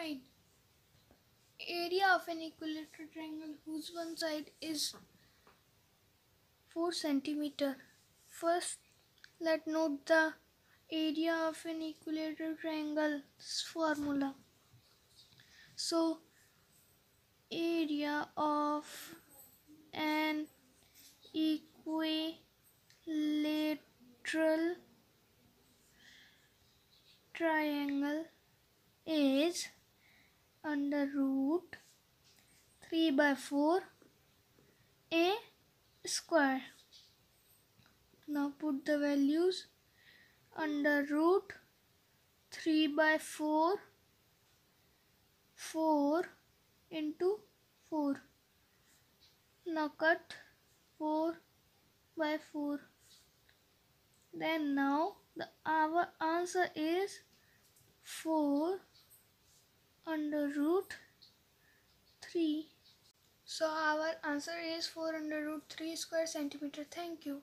Define area of an equilateral triangle whose one side is 4 cm. First, let note the area of an equilateral triangle's formula. So, area of an equilateral triangle is under root 3/4 a square. Now put the values under root 3/4, 4 into 4. Now cut 4/4. Then now our answer is 4 under root 3. So our answer is 4 under root 3 square centimeter. Thank you.